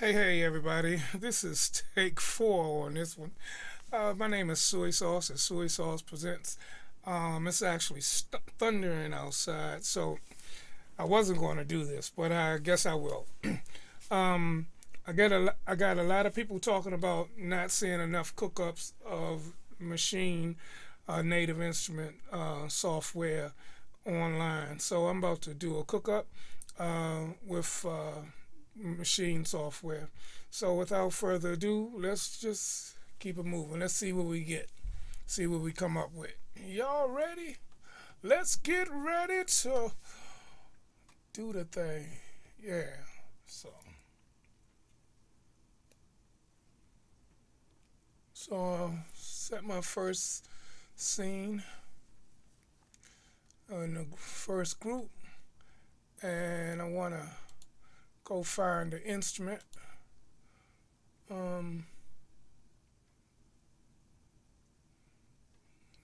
Hey everybody, this is take 4 on this one. My name is Suey Sauce and Suey Sauce Presents. It's actually thundering outside, so I wasn't going to do this, but I guess I will. I got a lot of people talking about not seeing enough cook-ups of machine, native instrument software online, so I'm about to do a cook-up with machine software. So without further ado, let's just keep it moving. Let's see what we get, see what we come up with. Y'all ready? Let's get ready to do the thing. Yeah, so I'll set my first scene in the first group, and I want to go find the instrument.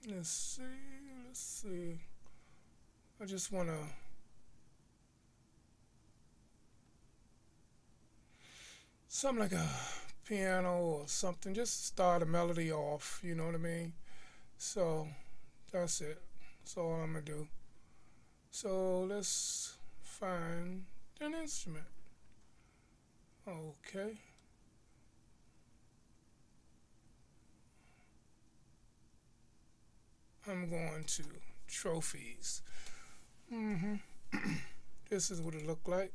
Let's see. I just want to something like a piano or something. Just start a melody off. You know what I mean? So that's it. That's all I'm gonna do. So let's find an instrument. Okay. I'm going to trophies. This is what it looked like.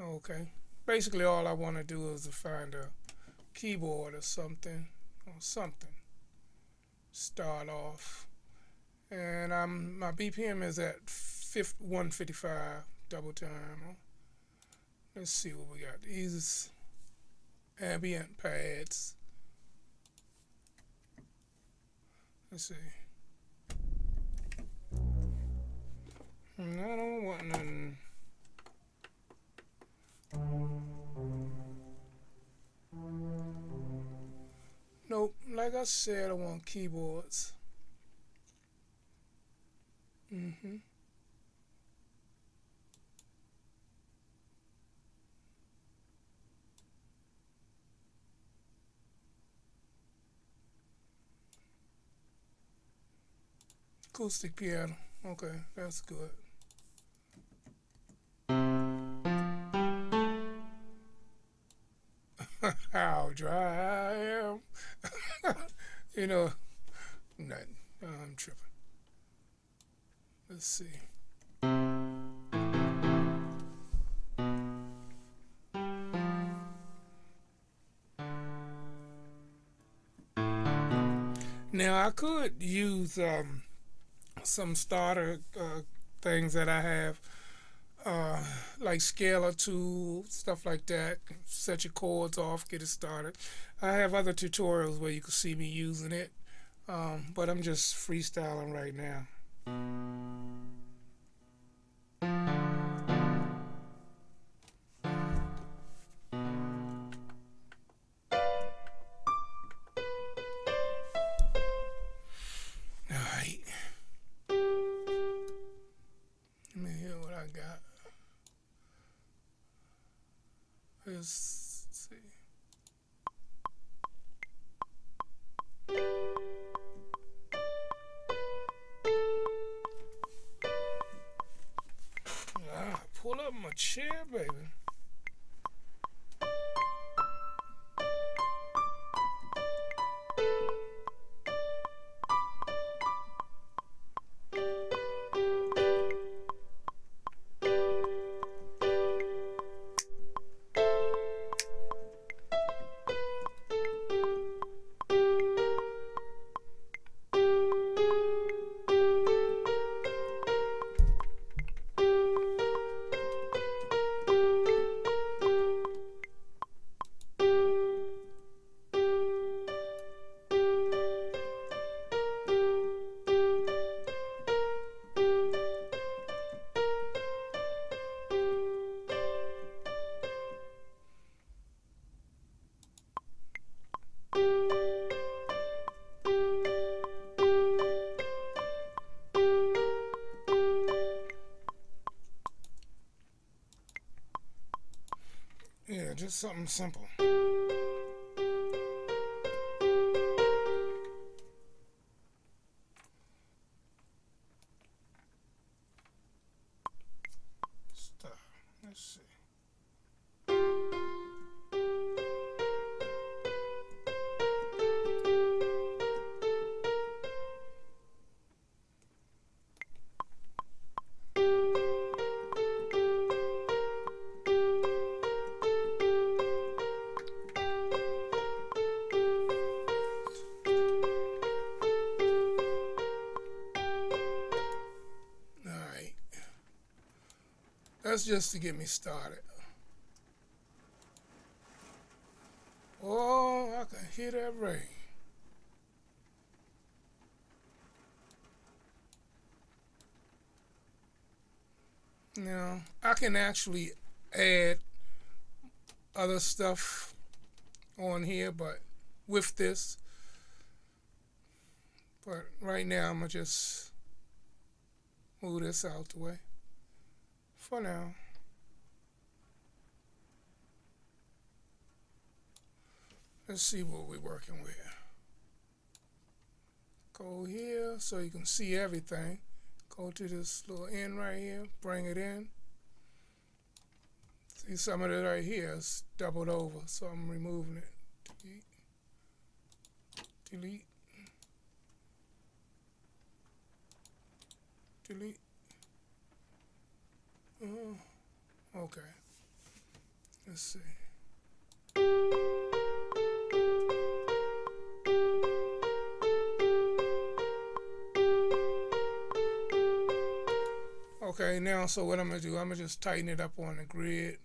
Okay. Basically, all I want to do is to find a keyboard or something. Start off. And my BPM is at 155 double time. Let's see what we got. These is ambient pads. Let's see. I don't want nothing. Nope. Like I said, I want keyboards. Acoustic piano. Okay, that's good. How dry I am. You know, nothing. I'm tripping. Let's see. Now I could use some starter things that I have, like scalar tool, stuff like that. Set your chords off, get it started. I have other tutorials where you can see me using it, but I'm just freestyling right now. Let's see. Pull up my chair, baby. Yeah, just something simple. Stop. Let's see. That's just to get me started. Oh, I can hear that rain. Now, I can actually add other stuff on here, but with this. But right now, I'm gonna just move this out the way. For now. Let's see what we're working with. Go here so you can see everything. Go to this little end right here, bring it in. See, some of it right here is doubled over, so I'm removing it. Delete. Delete. Oh, okay. Let's see. Okay, now, so what I'm going to do, I'm going to just tighten it up on the grid.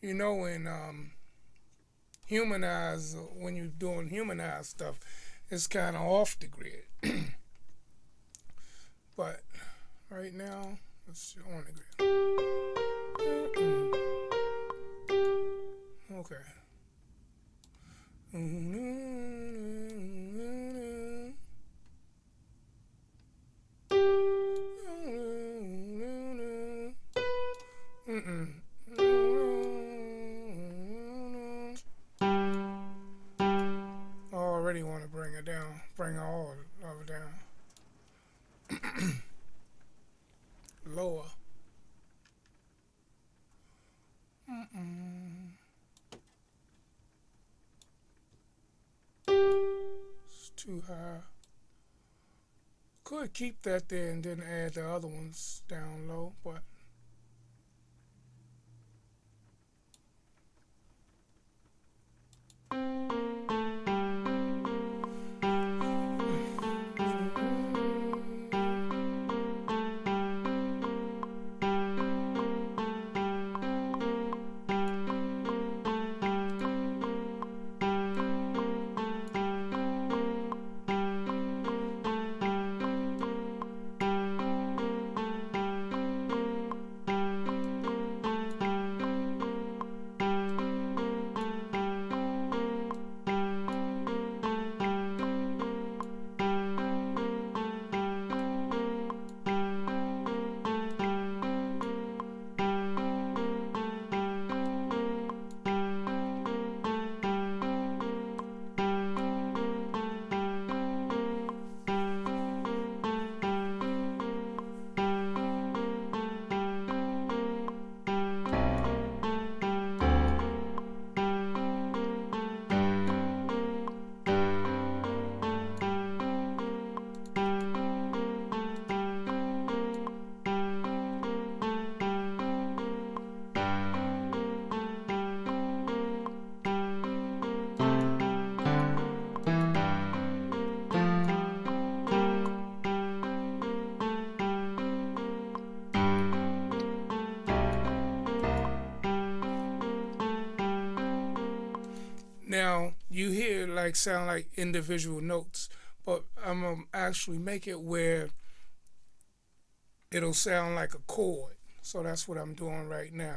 You know, in humanize, when you're doing humanize stuff, it's kind of off the grid. But right now, it's on the grid. Okay. Want to bring it down, bring all of it down. Lower. It's too high. Could keep that there and then add the other ones down low, but now you hear like sound like individual notes, but I'm gonna actually make it where it'll sound like a chord. So that's what I'm doing right now.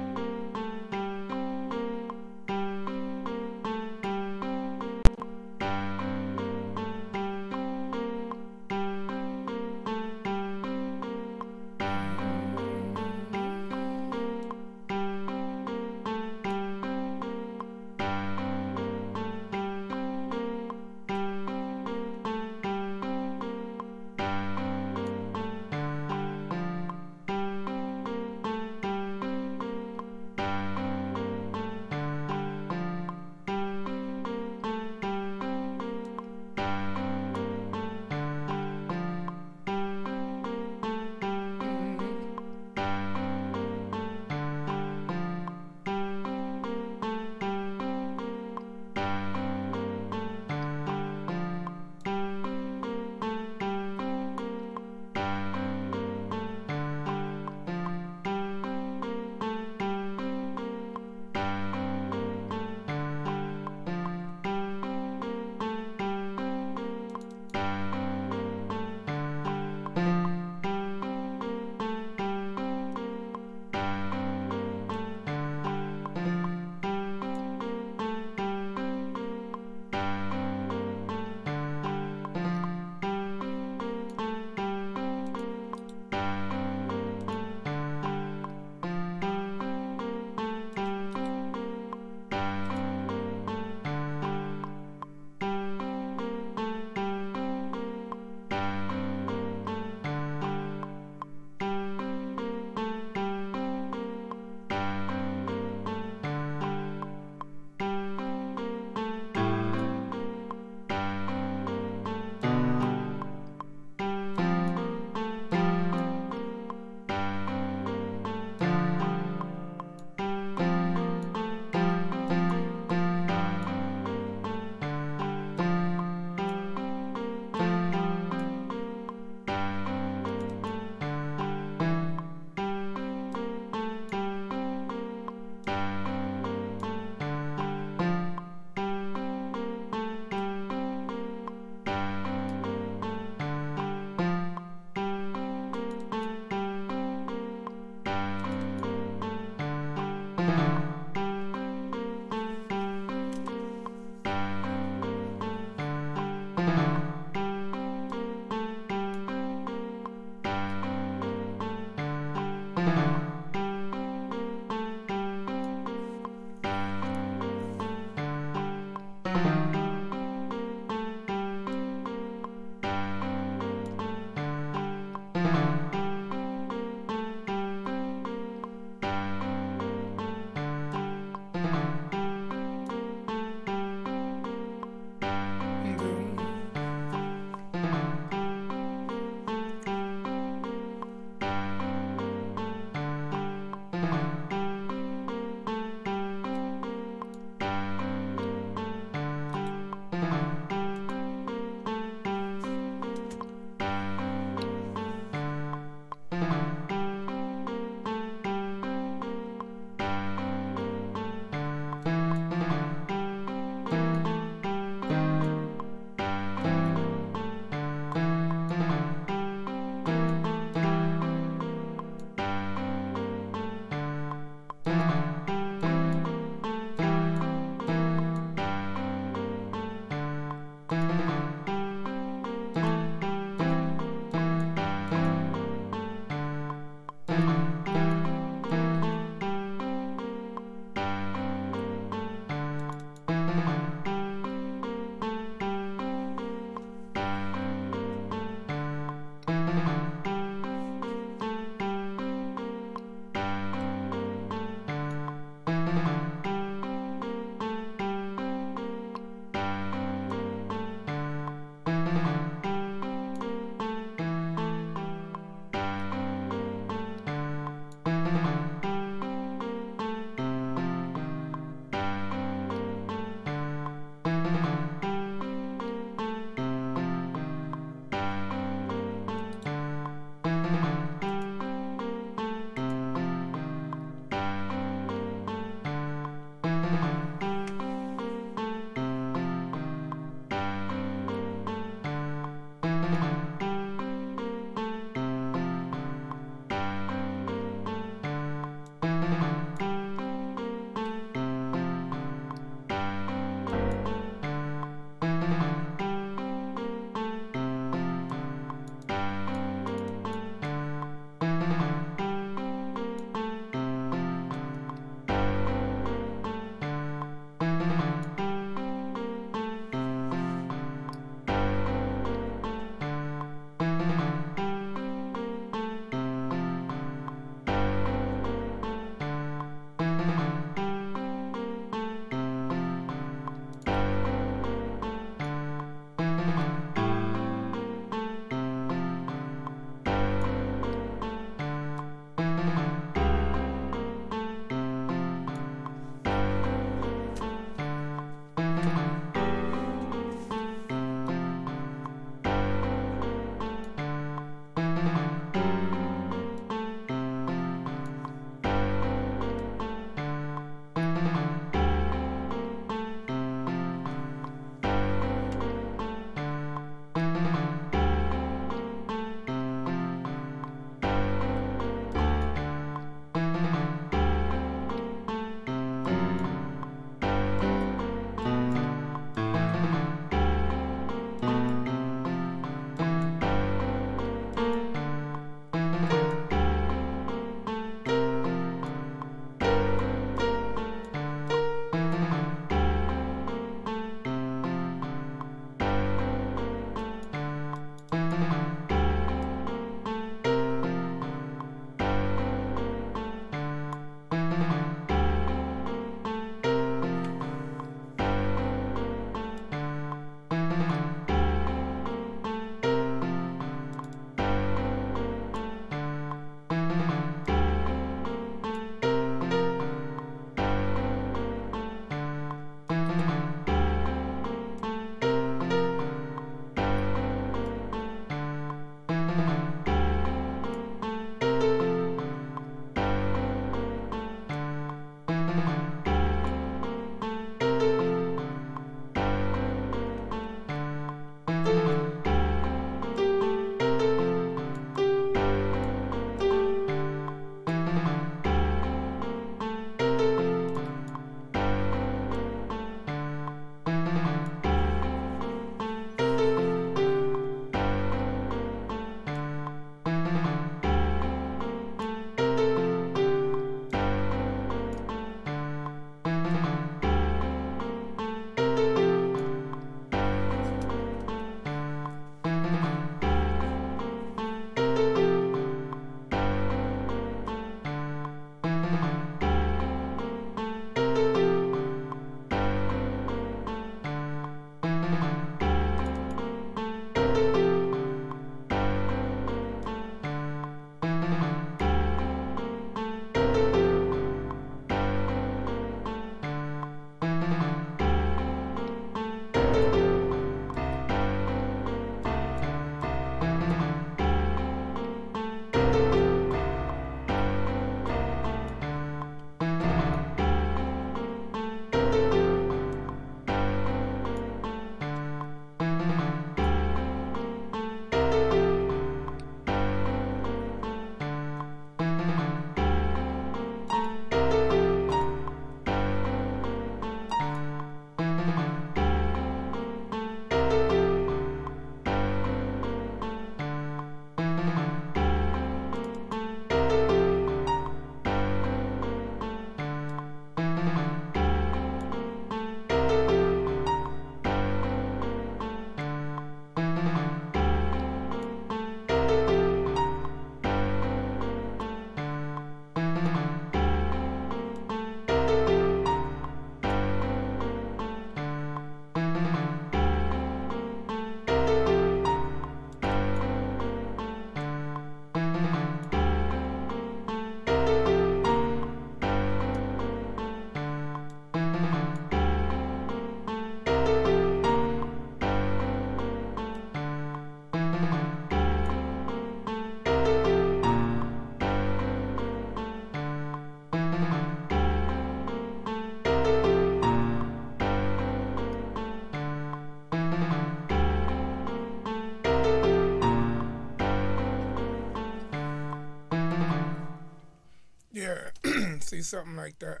Yeah, see, something like that.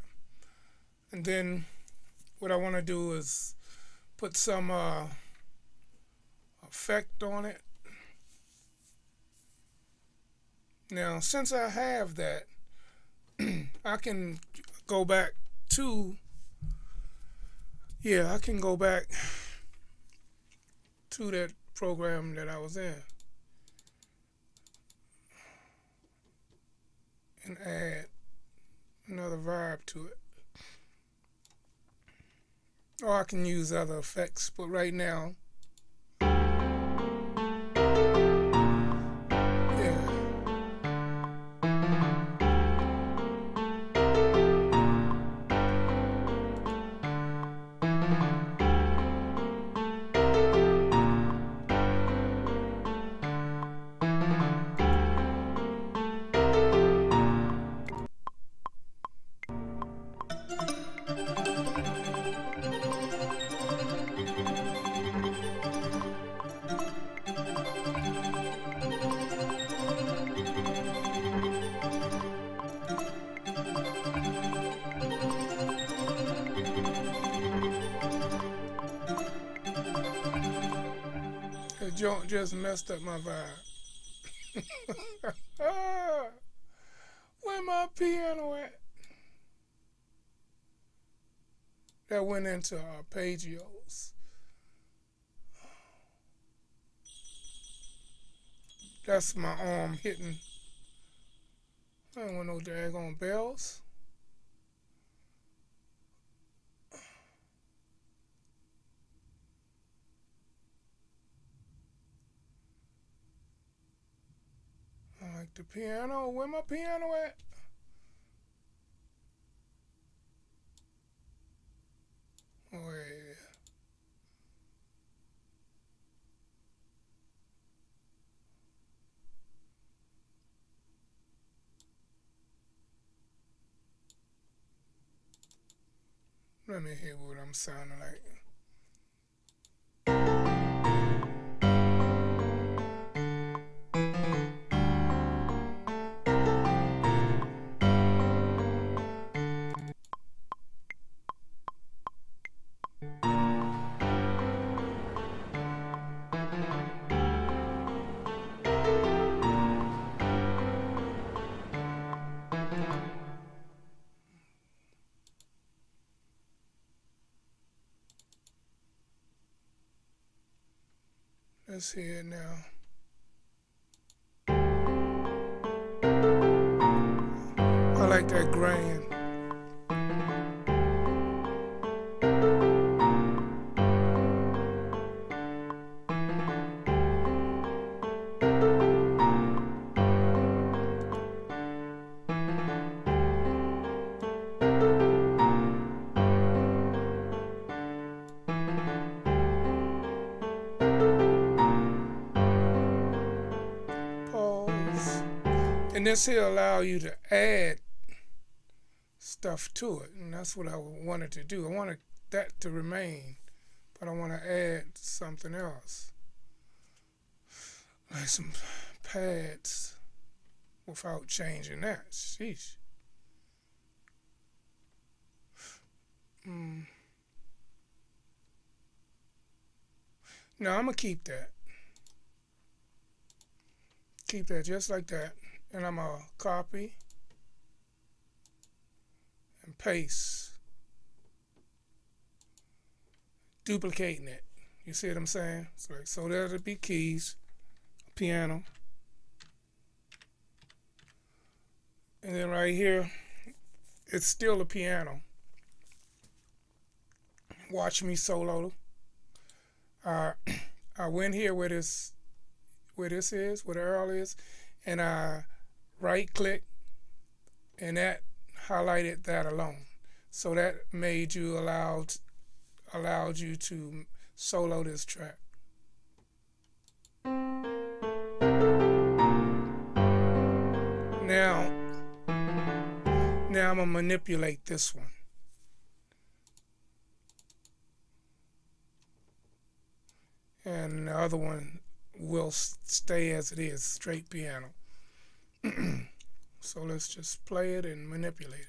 And then what I want to do is put some effect on it. Now, since I have that, I can go back to, yeah, I can go back to that program that I was in and add another vibe to it. Or I can use other effects, but right now, Joint just messed up my vibe. Where my piano at? That went into arpeggios. That's my arm hitting. I don't want no daggone bells. The piano, where my piano at? Oh, yeah. Let me hear what I'm sounding like. Let's hear it now. I like that grain. And this here allow you to add stuff to it, and that's what I wanted to do. I wanted that to remain, but I want to add something else, like some pads, without changing that. Sheesh. No, I'm gonna keep that. Keep that just like that. And I'm going to copy and paste, duplicating it. You see what I'm saying? So, like, so there'll be keys, piano. And then right here, it's still a piano. Watch me solo. I went here where this is, where the Earl is, and I right click, and that highlighted that alone, so that made you allowed you to solo this track. Now I'm gonna manipulate this one. And the other one will stay as it is, straight piano. So let's just play it and manipulate it.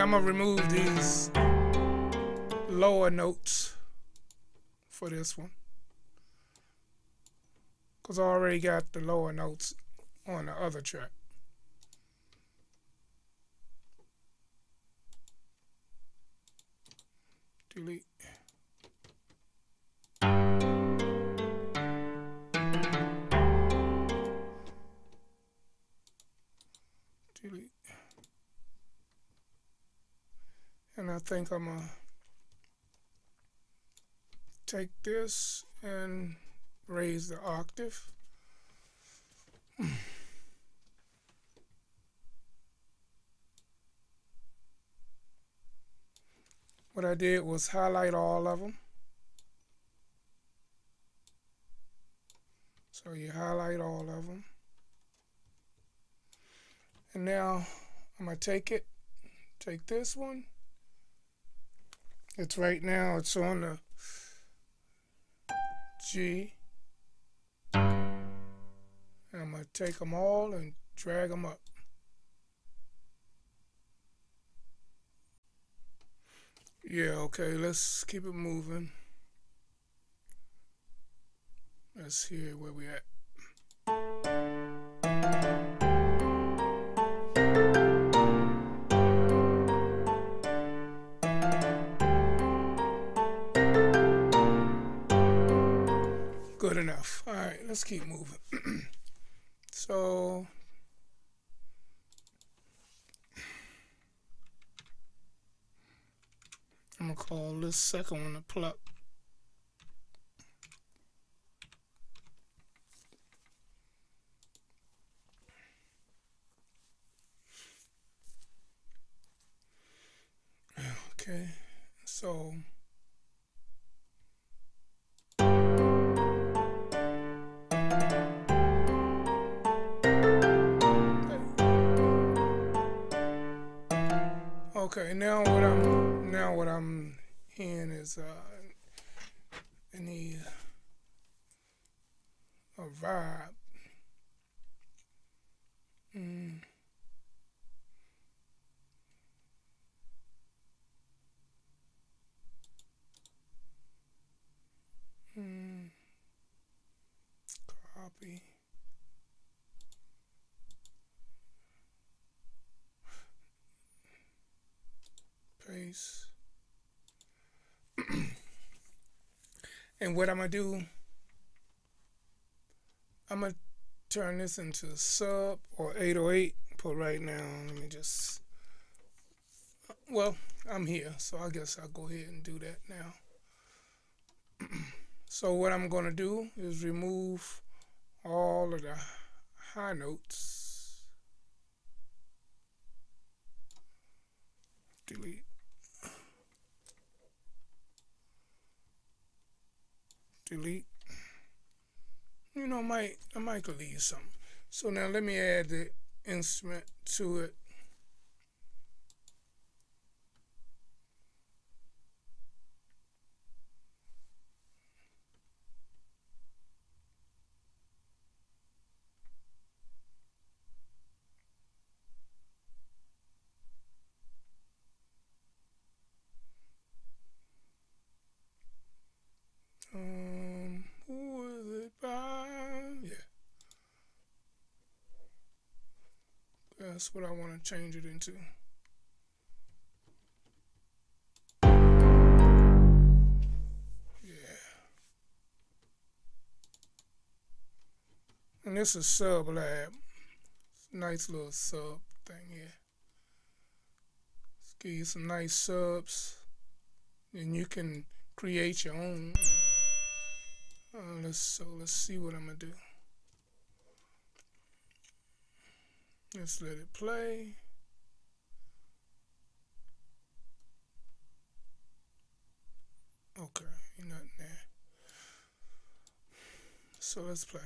I'm gonna remove these lower notes for this one because I already got the lower notes on the other track. Delete. Delete. And I think I'm going to take this and raise the octave. What I did was highlight all of them. So you highlight all of them. And now I'm going to take it, take this one. It's right now, it's on the G. I'm going to take them all and drag them up. Yeah, okay, let's keep it moving. Let's hear where we at. Good enough. All right, let's keep moving. So I'm gonna call this second one a pluck. Okay, so okay, now what I'm hearing is I need a vibe. Copy. And what I'm going to do, I'm going to turn this into sub or 808, but right now, let me just, well, I'm here, so I guess I'll go ahead and do that now. So what I'm going to do is remove all of the high notes. Delete. Delete. You know, I might could leave something. So now let me add the instrument to it. that's what I want to change it into. Yeah. And this is SubLab. Nice little sub thing here. Let's give you some nice subs. And you can create your own. Let's see what I'm gonna do. Let's let it play. Okay, you're not there. So let's play.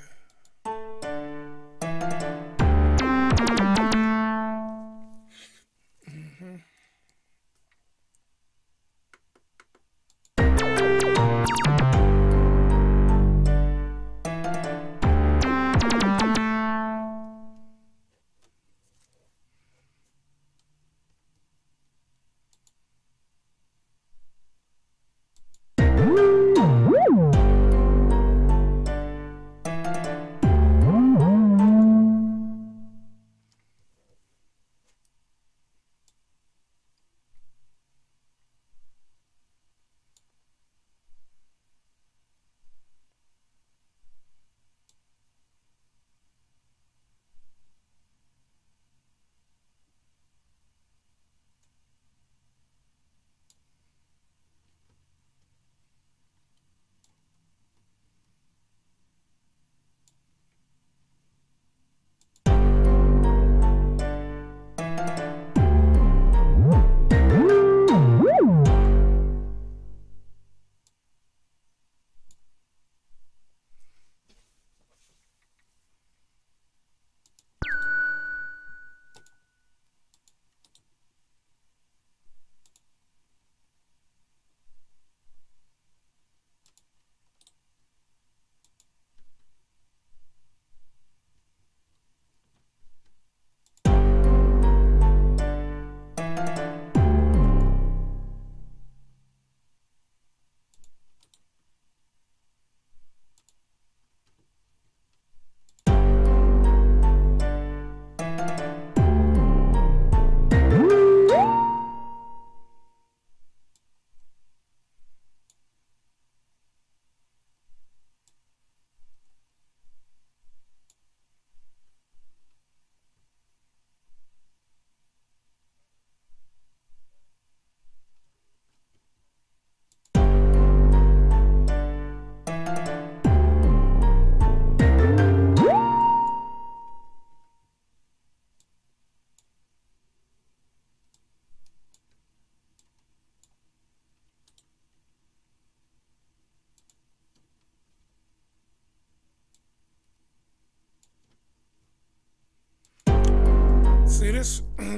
See,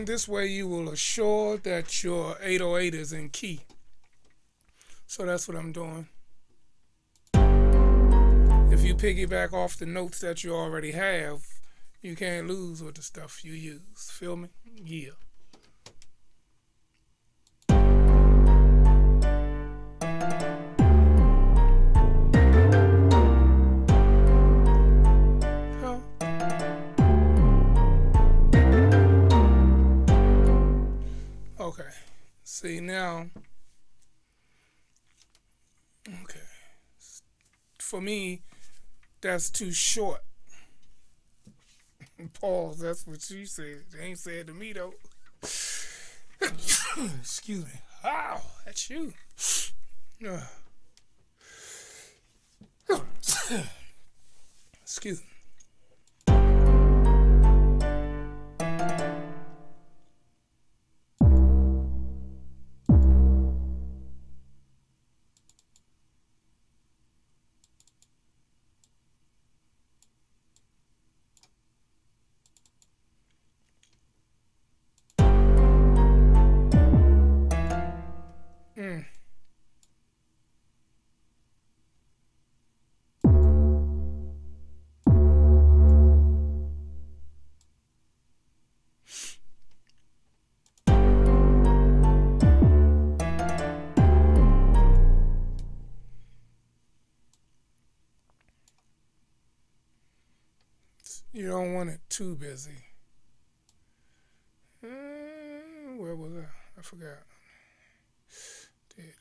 this way you will assure that your 808 is in key. So that's what I'm doing. If you piggyback off the notes that you already have, you can't lose with the stuff you use. Feel me? Yeah. Okay, see now, okay, for me, that's too short. Pause, that's what she said. They ain't said to me, though. Excuse me. Ow, that's you. Excuse me. You don't want it too busy. where was I? I forgot. There it is.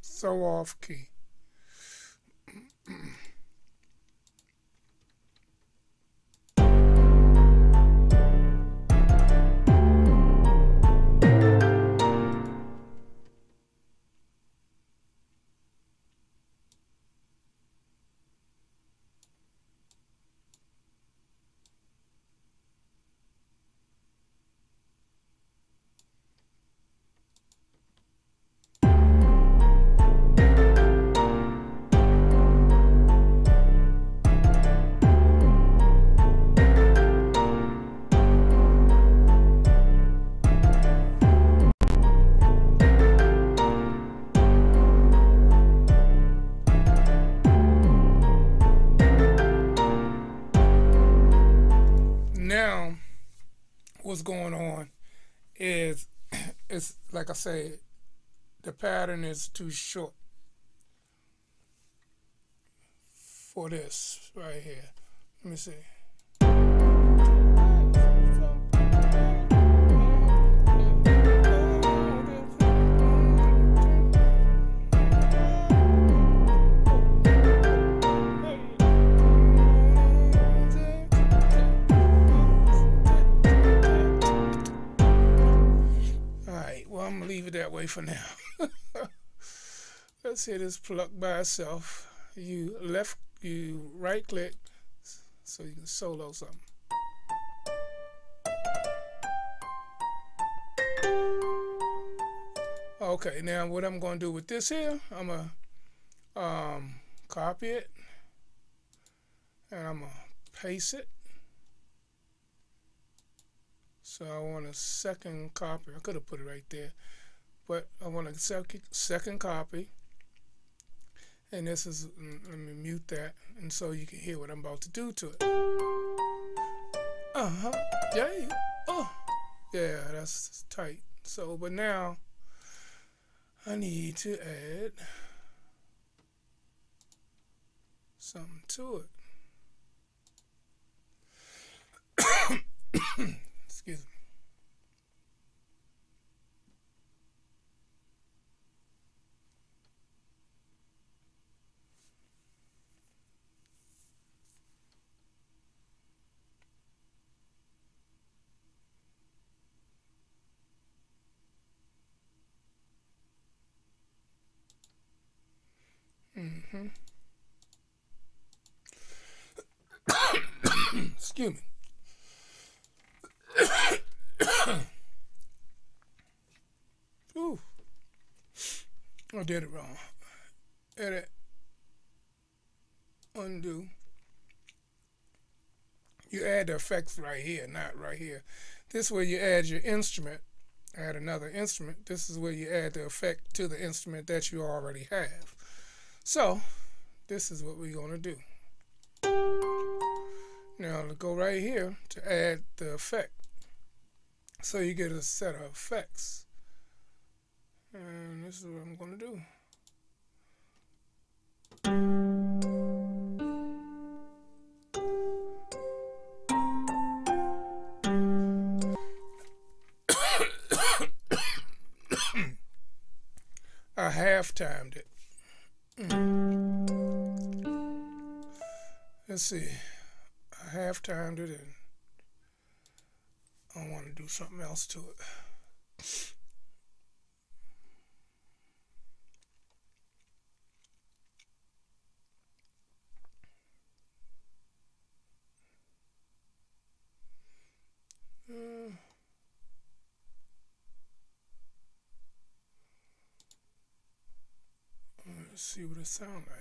So off key. What's going on is, it's like I said, the pattern is too short for this right here. Let me see. I'm gonna leave it that way for now. Let's hit this pluck by itself. You right click so you can solo something. Okay, now what I'm gonna do with this here, I'm gonna copy it and I'm gonna paste it. So I want a second copy. I could have put it right there, but I want a second copy. And this is, let me mute that, and so you can hear what I'm about to do to it. Yeah. Oh, yeah, that's tight. So, but now I need to add something to it. Excuse me. Excuse me. did it wrong. Edit. Undo. You add the effects right here, not right here. This is where you add your instrument. Add another instrument. This is where you add the effect to the instrument that you already have. So, this is what we're going to do. Now, go right here to add the effect. So you get a set of effects. And this is what I'm going to do. I half-timed it. Let's see. I half-timed it and I want to do something else to it. Let's see what it sounds like.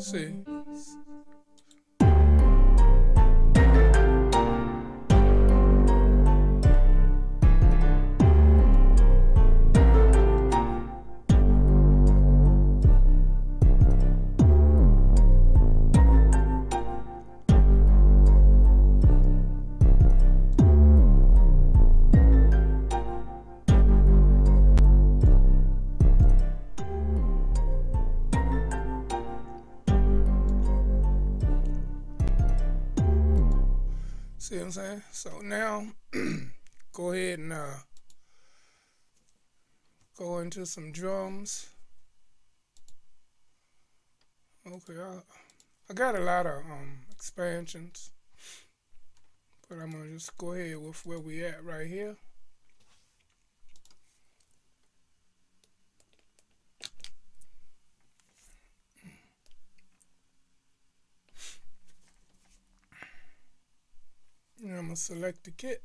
See? See what I'm saying? So now, go ahead and go into some drums. Okay, I got a lot of expansions, but I'm gonna just go ahead with where we at right here. And I'm going to select the kit.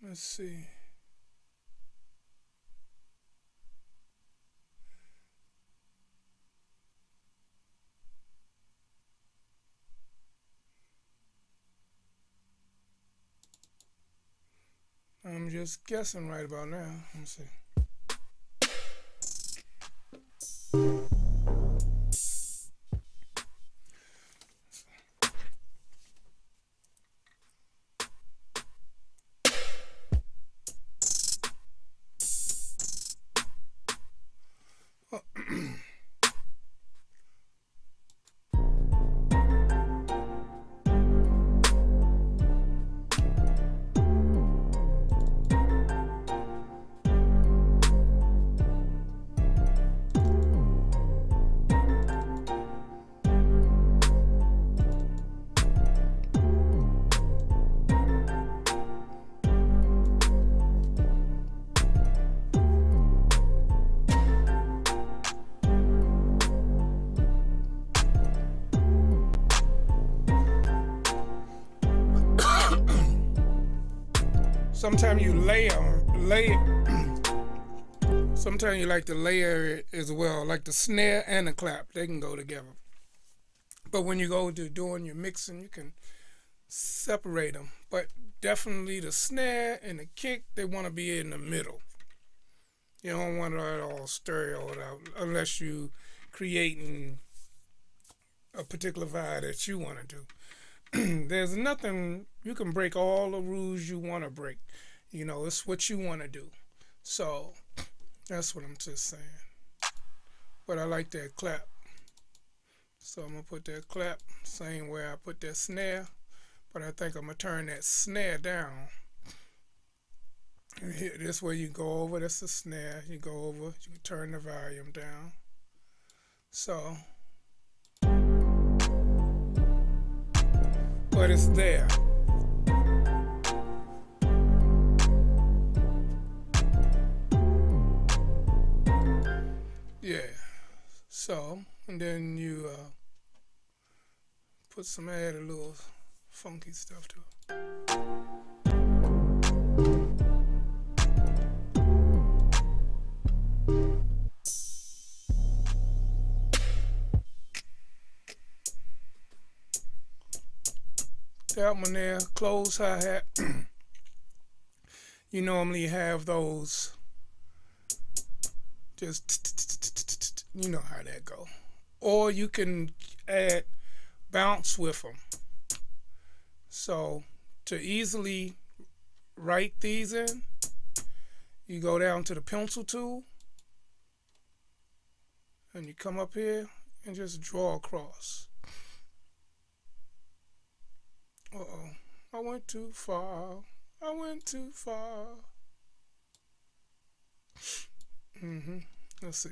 Let's see. I'm just guessing right about now. Let's see. Sometimes you sometimes you like to layer it as well, like the snare and the clap, they can go together. But when you go to doing your mixing, you can separate them. But definitely the snare and the kick, they want to be in the middle. You don't want it all stereoed out unless you creating a particular vibe that you want to do. There's nothing, you can break all the rules you want to break. You know, it's what you want to do. So, that's what I'm just saying. But I like that clap. So I'm going to put that clap, same way I put that snare. But I think I'm going to turn that snare down. And here, this way you go over, that's the snare. You go over, you turn the volume down. So... but it's there. Yeah. so, and then you put some, add a little funky stuff to it. That one there, closed hi-hat. You normally have those just, you know how that go. Or you can add bounce with them. So to easily write these in, you go down to the pencil tool and you come up here and just draw across. Uh-oh, I went too far, I went too far. Mm-hmm, let's see.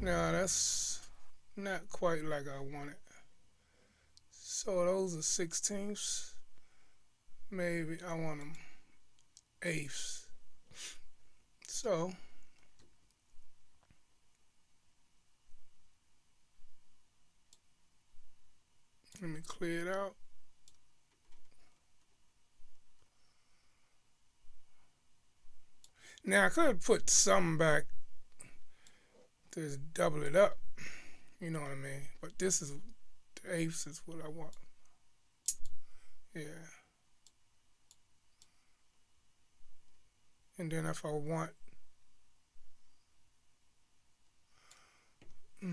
Now that's not quite like I want it. So those are 16ths. Maybe I want them 8ths. So let me clear it out. Now I could put some back to double it up, you know what I mean? But this is, the eighths is what I want. Yeah. And then if I want, let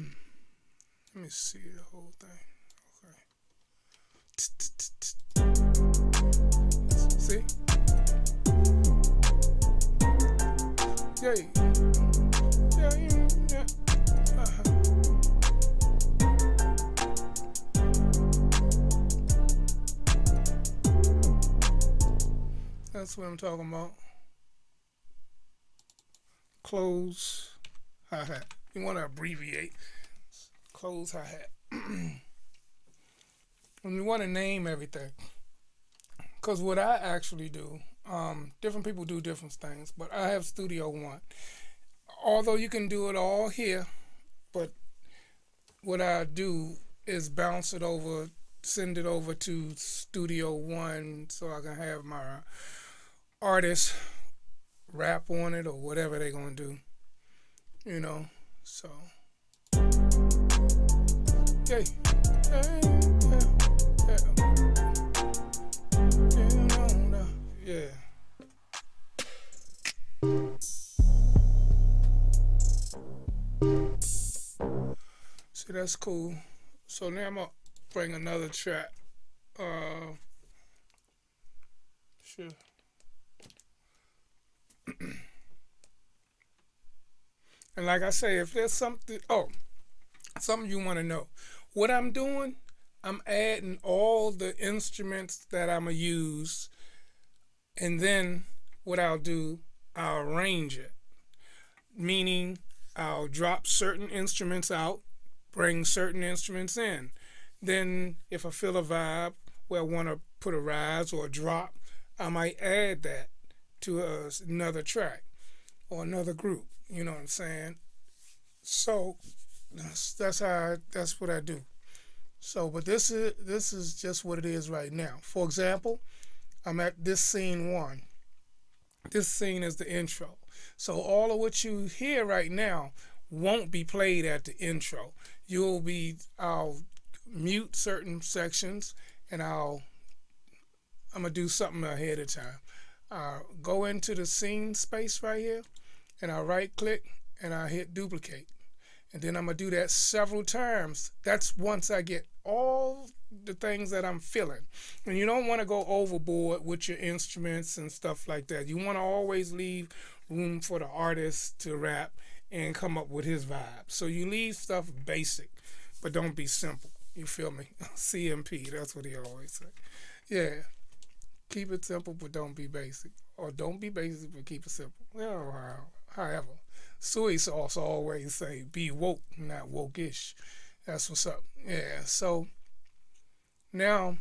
me see the whole thing. See? Yeah. Yeah, yeah. Uh-huh. That's what I'm talking about. Close hi-hat. You want to abbreviate. Close hi-hat. And you want to name everything. Because what I actually do, different people do different things, but I have Studio One. Although you can do it all here, but what I do is bounce it over, send it over to Studio One so I can have my artist rap on it or whatever they're going to do. You know, so. Yay. Hey. Yeah. See, that's cool. So now I'm gonna bring another track. Sure. And like I say, if there's something, something you want to know, what I'm doing, I'm adding all the instruments that I'm gonna use. And then what I'll do, I'll arrange it, meaning I'll drop certain instruments out, bring certain instruments in. Then if I feel a vibe where I want to put a rise or a drop, I might add that to another track or another group, you know what I'm saying? So that's what I do. So, but this is just what it is right now. For example, I'm at this scene one. This scene is the intro. So all of what you hear right now won't be played at the intro. I'll mute certain sections and I'm gonna do something ahead of time. I'll go into the scene space right here and I'll right click and I'll hit duplicate. And then I'm gonna do that several times. That's once I get all the things that I'm feeling. And you don't want to go overboard with your instruments and stuff like that. You want to always leave room for the artist to rap and come up with his vibe. So you leave stuff basic, but don't be simple. You feel me? CMP, that's what he always say. Yeah. Keep it simple, but don't be basic. Or don't be basic, but keep it simple. Well, however. Suey Sauce always say, be woke, not woke-ish. That's what's up. Yeah, so now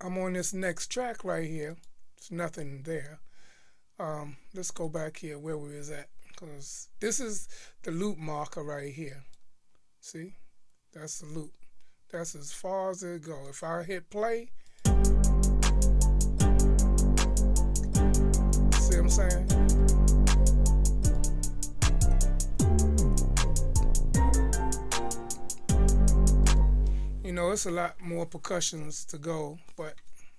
I'm on this next track right here. There's nothing there. Let's go back here where we was at, because this is the loop marker right here. See, that's the loop. That's as far as it goes. If I hit play, see what I'm saying? You know, it's a lot more percussions to go, but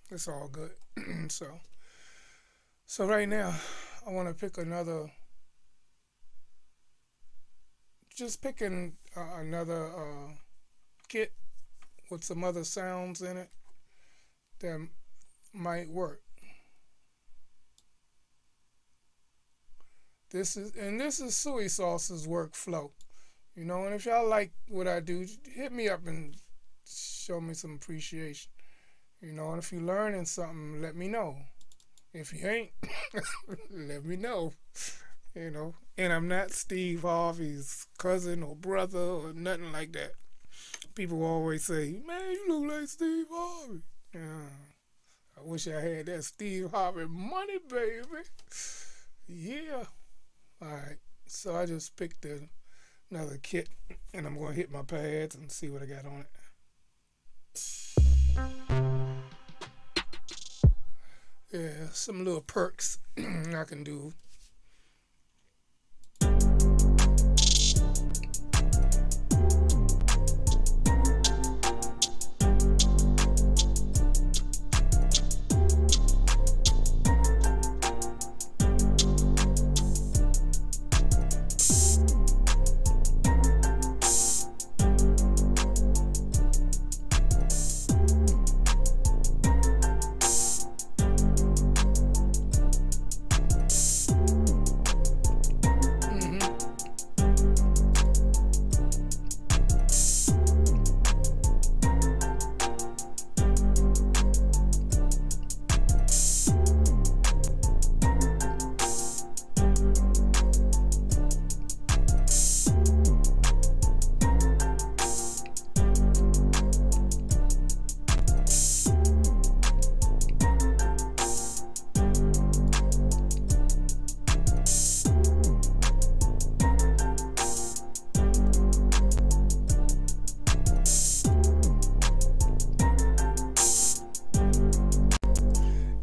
it's all good. So right now, I want to pick another, just picking another kit with some other sounds in it that might work. This is Suey Sauce's workflow, you know. And if y'all like what I do, hit me up and show me some appreciation, you know. And if you're learning something, let me know. If you ain't, let me know, you know. And I'm not Steve Harvey's cousin or brother or nothing like that. People always say, man, you look like Steve Harvey. Yeah. I wish I had that Steve Harvey money, baby. Yeah. All right. So I just picked another kit, and I'm going to hit my pads and see what I got on it. Yeah, some little perks I can do.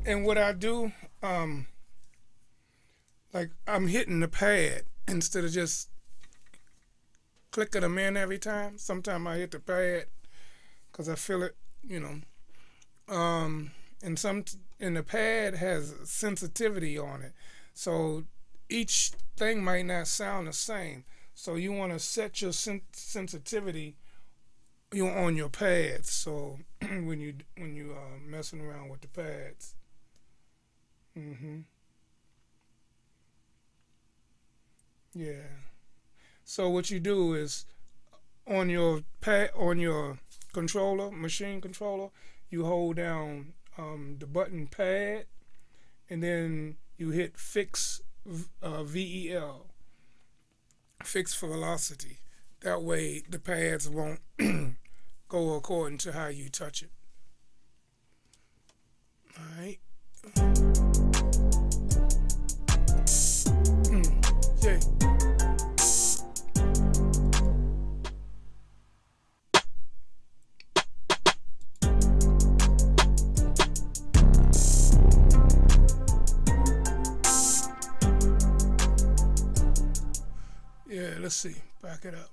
And what I do, like I'm hitting the pad instead of just clicking them in every time. Sometimes I hit the pad because I feel it, you know. And the pad has sensitivity on it, so each thing might not sound the same. So you want to set your sensitivity on your pads. So when you messing around with the pads. Yeah. So what you do is on your controller, machine controller, you hold down the button pad, and then you hit fix VEL, fix velocity. That way the pads won't go according to how you touch it. All right. Yeah, let's see. Back it up.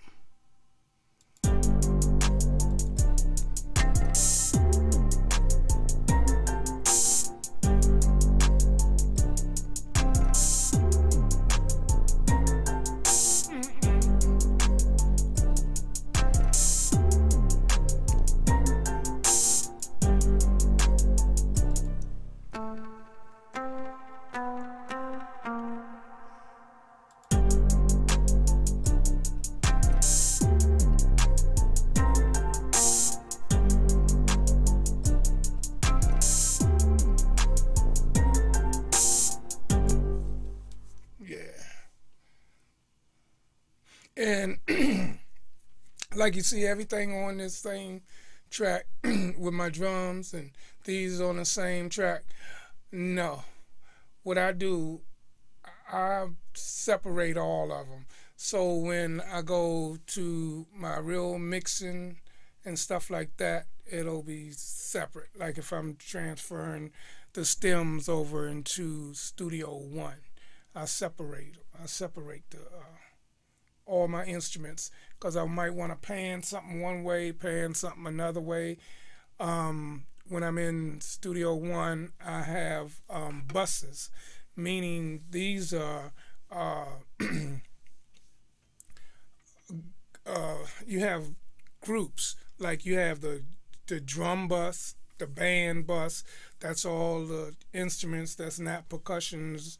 And like you see, everything on this same track with my drums, and these on the same track. No. What I do, I separate all of them. So when I go to my real mixing and stuff like that, it'll be separate. Like if I'm transferring the stems over into Studio One, I separate them. I separate the all my instruments, because I might want to pan something one way, pan something another way. When I'm in Studio One, I have buses, meaning these are you have groups, like you have the drum bus, the band bus. That's all the instruments. That's not percussions.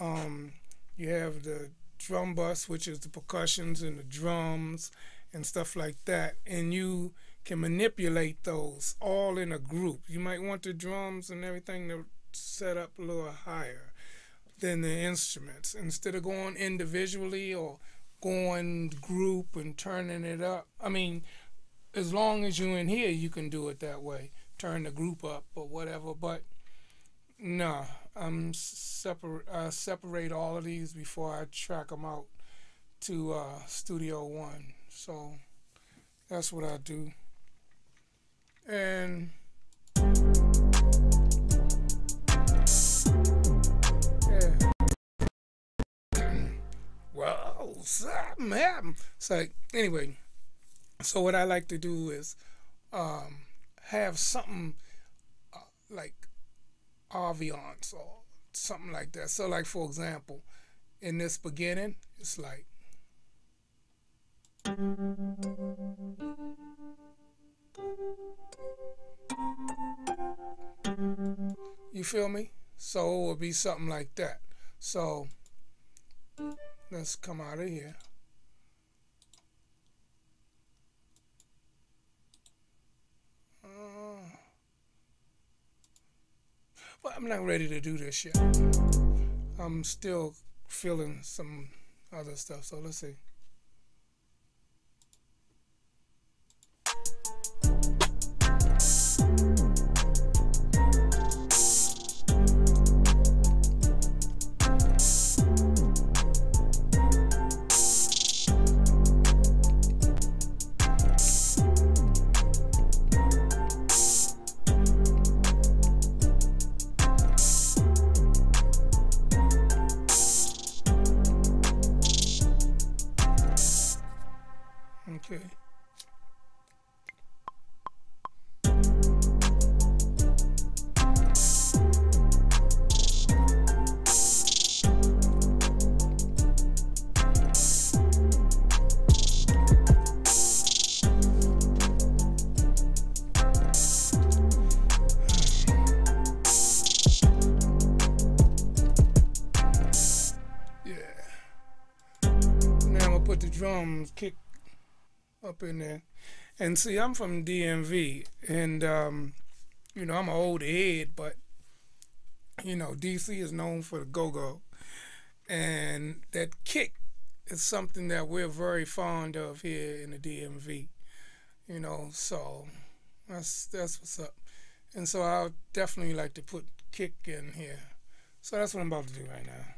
You have the drum bus, which is the percussions and the drums and stuff like that, and you can manipulate those all in a group. You might want the drums and everything to set up a little higher than the instruments. Instead of going individually or going group and turning it up, I mean, as long as you're in here, you can do it that way. Turn the group up or whatever, but no, I separate all of these before I track them out to Studio One. So that's what I do. And yeah. Whoa, something happened. It's like, anyway, so what I like to do is have something like ambiance or something like that. So like, for example, in this beginning, it's like, you feel me? So it would be something like that. So let's come out of here. But I'm not ready to do this yet. I'm still feeling some other stuff. So let's see. Okay. Yeah. Now I'm gonna put the drums kick up in there. And see, I'm from DMV, and you know, I'm an old head, but you know, DC is known for the go-go, and that kick is something that we're very fond of here in the DMV, you know. So that's what's up. And so I'll definitely like to put kick in here. So that's what I'm about to do right now.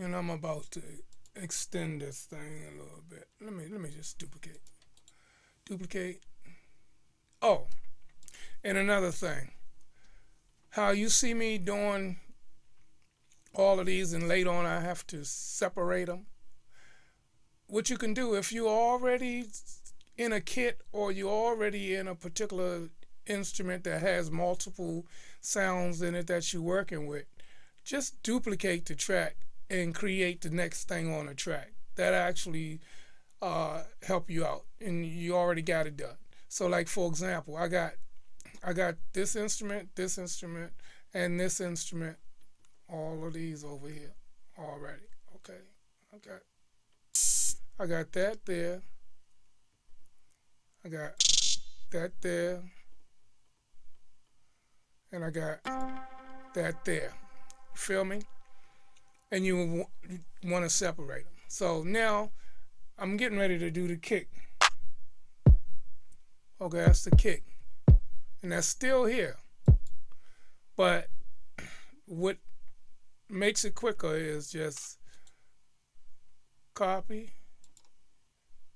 And I'm about to extend this thing a little bit. Let me just duplicate. Duplicate. Oh, and another thing. How you see me doing all of these, and later on I have to separate them. What you can do, if you're already in a kit or you're already in a particular instrument that has multiple sounds in it that you're working with, just duplicate the track and create the next thing on a track. That actually help you out, and you already got it done. So like, for example, I got this instrument, and this instrument, all of these over here already. Okay, okay. I got that there. I got that there. And I got that there. You feel me? And you want to separate them. So now I'm getting ready to do the kick. Okay, that's the kick. And that's still here. But what makes it quicker is just copy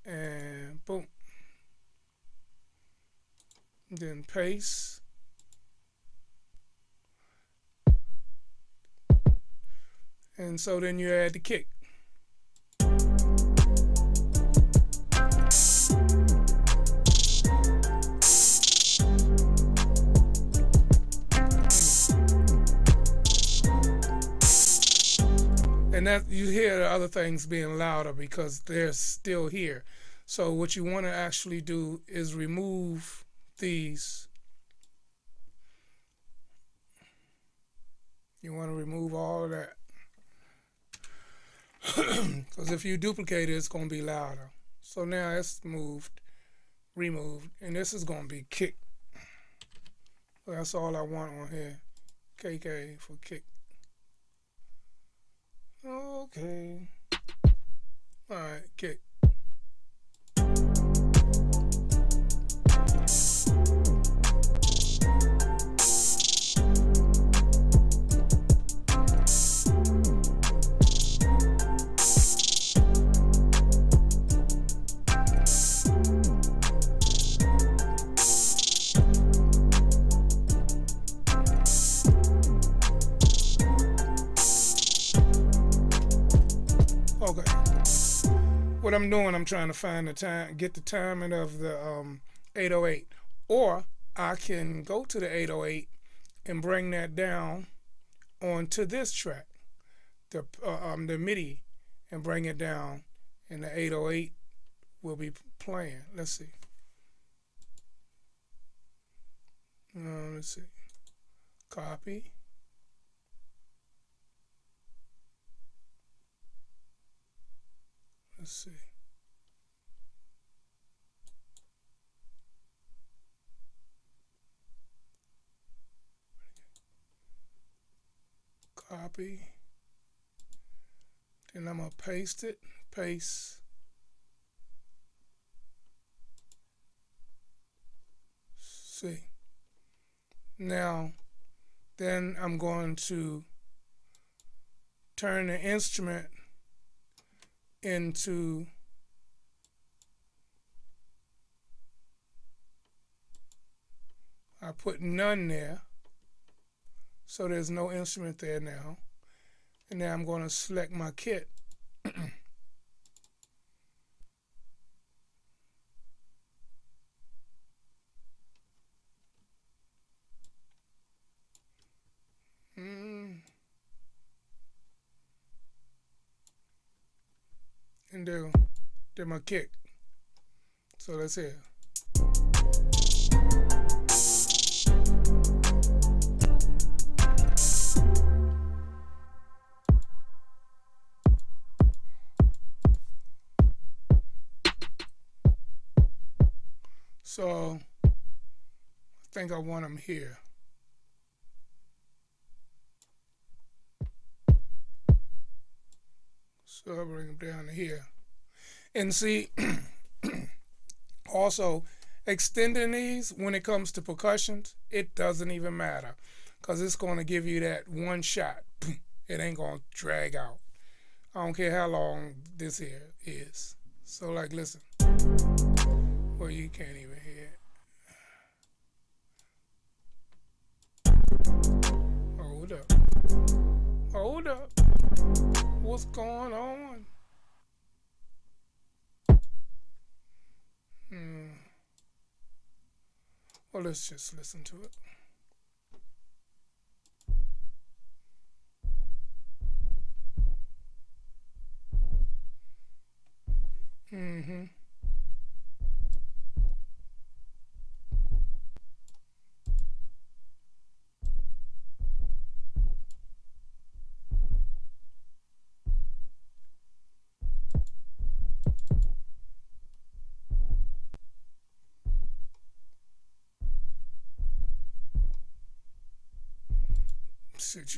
and boom. Then paste. And so then you add the kick. And that you hear the other things being louder because they're still here. So what you want to actually do is remove these. You want to remove all of that. Because if you duplicate it, it's going to be louder. So now it's moved, removed, and this is going to be kick. So that's all I want on here. KK for kick. Okay. All right, kick. What I'm doing, I'm trying to find the time, get the timing of the 808, or I can go to the 808 and bring that down onto this track, the MIDI, and bring it down, and the 808 will be playing. Let's see. Let's see. Copy. Let's see. Copy. Then I'm going to paste it. Paste. See. Now, then I'm going to turn the instrument into I put none there, so there's no instrument there now. And now I'm going to select my kit. And do my kick. So that's it. So I think I want them here. So I'll bring them down to here. And see, also, extending these, when it comes to percussion, it doesn't even matter. Because it's going to give you that one shot. It ain't going to drag out. I don't care how long this here is. So, like, listen. Well, you can't even hear it. Hold up. Hold up. What's going on? Well, let's just listen to it.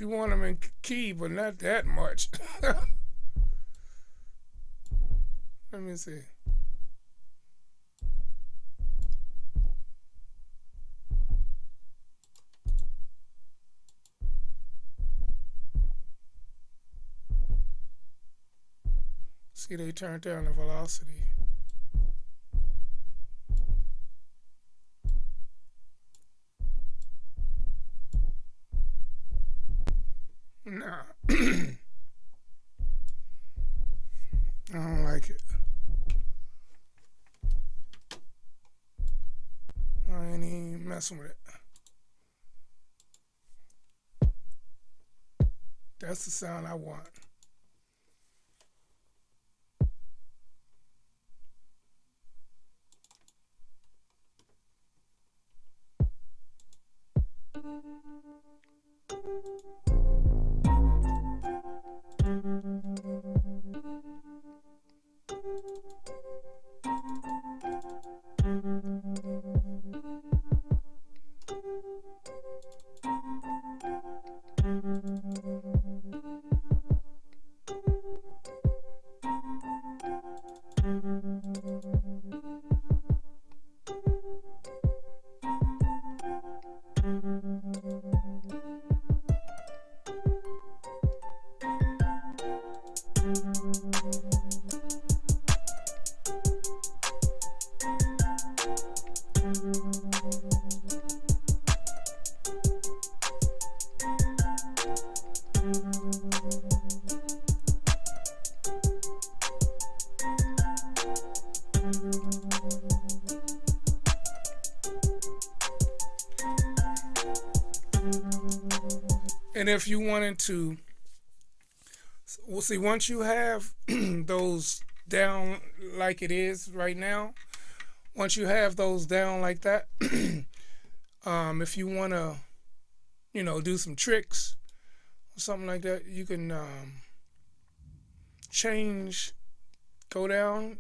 You want them in key, but not that much. Let me see. See, they turned down the velocity. Nah. I don't like it. I ain't even messing with it. That's the sound I want. And if you wanted to, well, see, once you have those down like it is right now, once you have those down like that, if you want to, you know, do some tricks or something like that, you can change, go down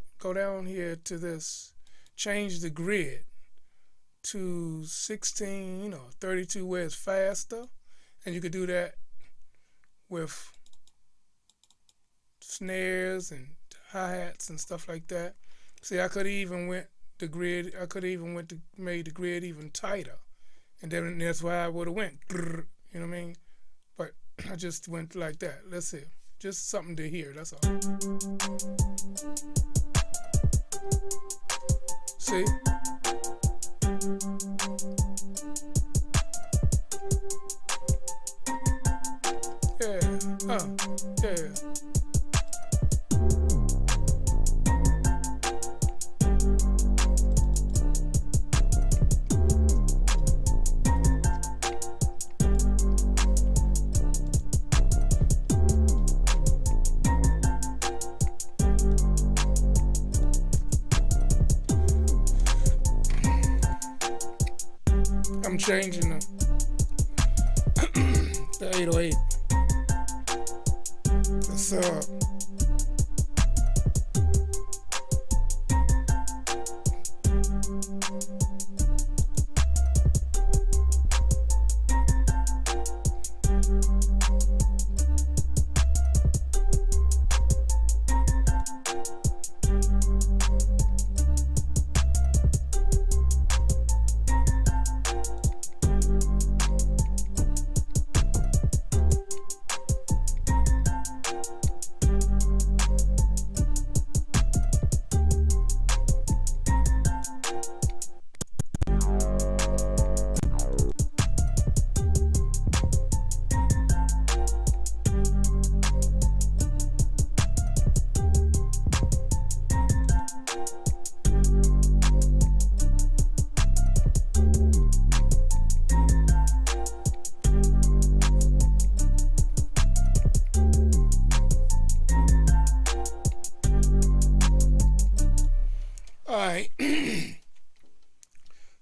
here to this, change the grid to 16, you know, 32 where it's faster. And you could do that with snares and hi-hats and stuff like that. See, I could even went the grid. I could even went to made the grid even tighter, and then that's why I would have went. You know what I mean? But I just went like that. Let's see. Just something to hear. That's all. See? Yeah. I'm changing the 808. So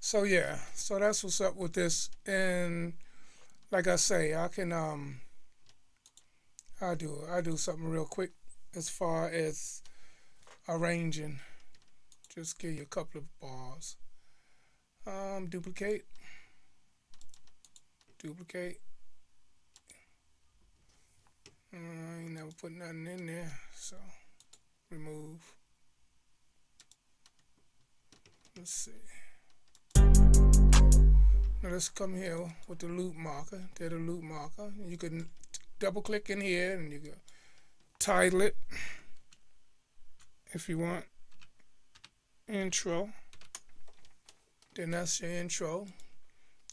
so yeah, so that's what's up with this, and like I say, I can I do something real quick as far as arranging. Just give you a couple of bars. Duplicate. I ain't never put nothing in there, so remove. Let's see. Now let's come here with the loop marker. There's a loop marker. You can double click in here and you can title it. if you want intro, then that's your intro.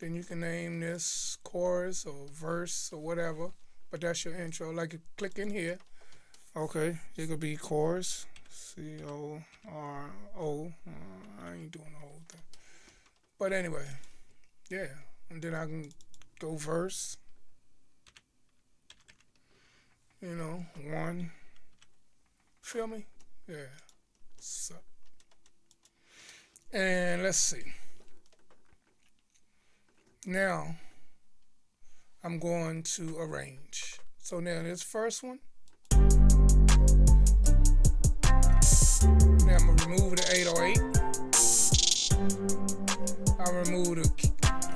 Then you can name this chorus or verse or whatever, but that's your intro. Like you click in here, okay, it could be chorus, C-O-R-O. I ain't doing the whole thing. But anyway, yeah, and then I can go verse, you know, one, feel me? Yeah, so. And let's see. Now, I'm going to arrange. So now this first one. Now I'm going to remove the 808. I remove the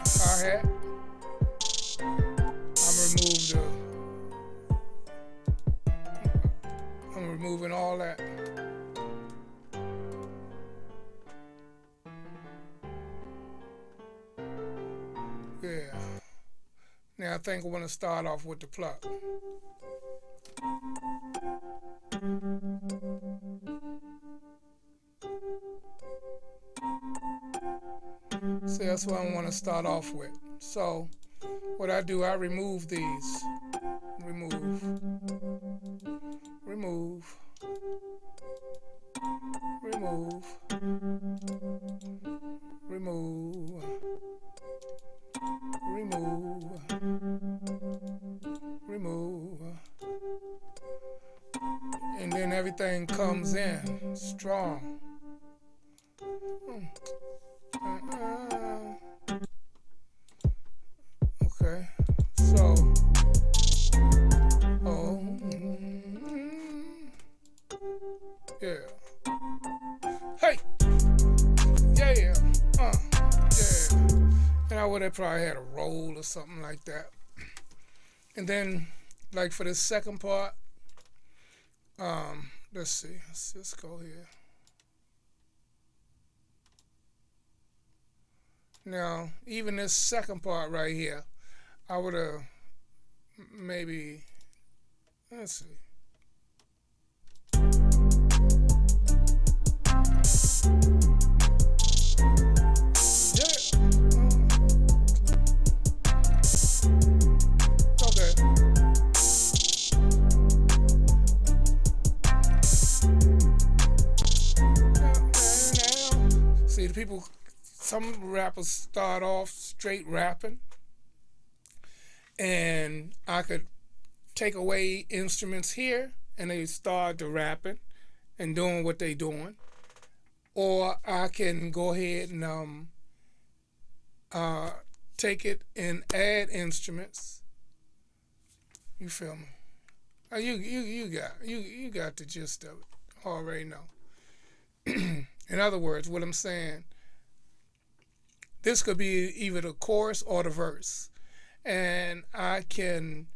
hi-hat. I'm removing all that. Yeah. Now I think I want to start off with the pluck. See, that's what I want to start off with. So, what I do, I remove these. Remove, and then everything comes in strong. Okay, so yeah, hey, yeah, yeah, and I would have probably had a roll or something like that. And then, like for the second part, let's see, let's just go here. Now, even this second part right here, I would have maybe, let's see. People, some rappers start off straight rapping, and I could take away instruments here and they start to rapping and doing what they doing, or I can go ahead and take it and add instruments. You feel me? You got the gist of it. Already know. In other words, what I'm saying, this could be either the chorus or the verse. And I can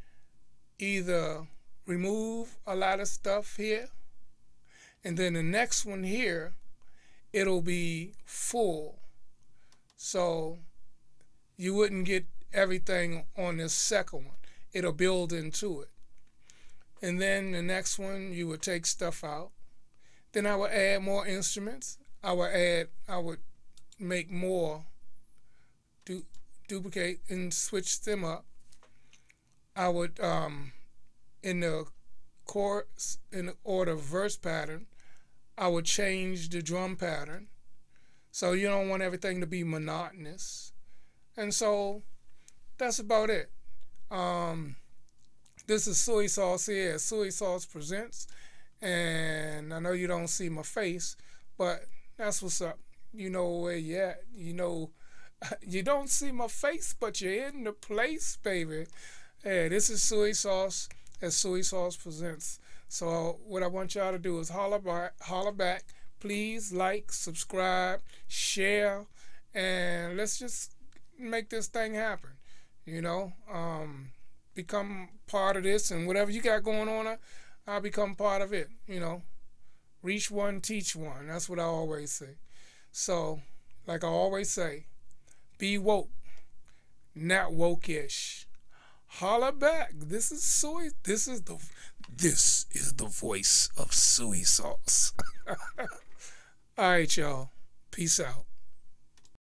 either remove a lot of stuff here, and then the next one here, it'll be full. So you wouldn't get everything on this second one. It'll build into it. And then the next one, you would take stuff out. Then I would add more instruments. I would make more, duplicate and switch them up. I would, in the chorus, in the order verse pattern, I would change the drum pattern. So you don't want everything to be monotonous. And so that's about it. This is Suey Sauce here at Suey Sauce Presents. And I know you don't see my face, but that's what's up. You know where you at. You know, you don't see my face, but you're in the place, baby. Hey, this is Suey Sauce at Suey Sauce Presents. So what I want y'all to do is holler back. Please like, subscribe, share, and let's just make this thing happen. You know, become part of this, and whatever you got going on, I become part of it, you know. Reach one, teach one. That's what I always say. So, like I always say, be woke, not woke-ish. Holla back. This is Suey. This is the voice of Suey Sauce. All right, y'all. Peace out.